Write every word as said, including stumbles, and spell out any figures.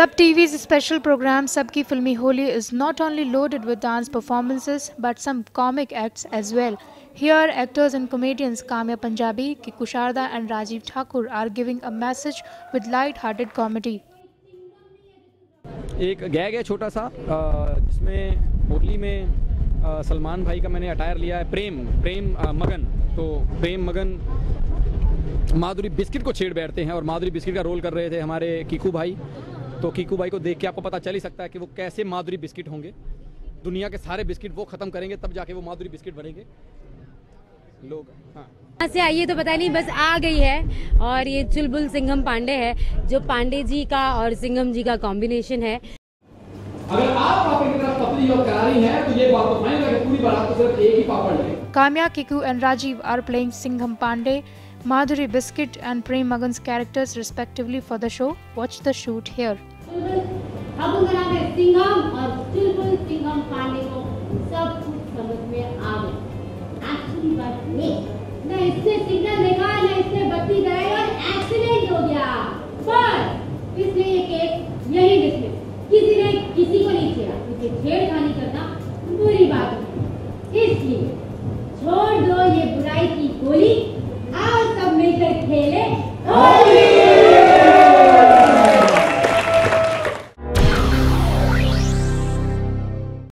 Sab T V's special program Sab ki Filmi Holi is not only loaded with dance performances but some comic acts as well. Here, actors and comedians Kamya Punjabi, Kiku Sharda and Rajiv Thakur are giving a message with light-hearted comedy. एक gag है छोटा सा जिसमें होली में सलमान भाई का मैंने attire लिया है प्रेम प्रेम मगन तो प्रेम मगन माधुरी बिस्किट को छेड़ बैठते हैं और माधुरी बिस्किट का रोल कर रहे थे हमारे कीकू भाई तो कीकू भाई को देख के आपको पता चल ही सकता है कि वो कैसे माधुरी बिस्किट होंगे दुनिया के सारे बिस्किट वो खत्म करेंगे तब जाके वो माधुरी बिस्किट बनेंगे लोग हाँ ऐसे आइए तो पता नहीं बस आ गई है और ये चुलबुल सिंघम पांडे है जो पांडे जी का और सिंघम जी का कॉम्बिनेशन है अगर आप पापड़ की तरफ पतली और करारी हैं तो ये बात तो मायने रखती है पूरी बारात तो सिर्फ एक ही पापड़ है Kamya Kiku and Rajiv are playing Singham Pandey Madhuri Biscuit and Prem Magan's characters respectively for the show. Watch the shoot here. Holy!